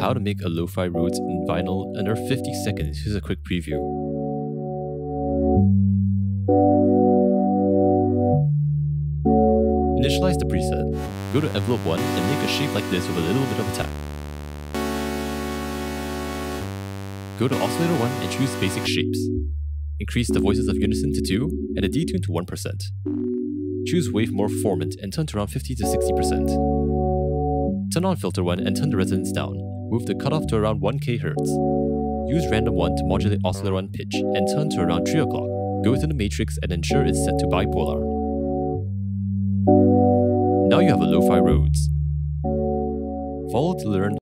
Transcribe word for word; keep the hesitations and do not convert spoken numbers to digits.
how to make a LoFi Rhodes in Vital under fifty seconds. Here's a quick preview. Initialize the preset. Go to envelope one and make a shape like this with a little bit of a tap. Go to oscillator one and choose basic shapes. Increase the voices of unison to two and the detune to one percent. Choose wave morph formant and turn to around fifty to sixty percent. Turn on filter one and turn the resonance down. Move the cutoff to around one kilohertz. Use random one to modulate oscillator one pitch and turn to around three o'clock. Go to the matrix and ensure it's set to bipolar. Now you have a LoFi Rhodes. Follow to learn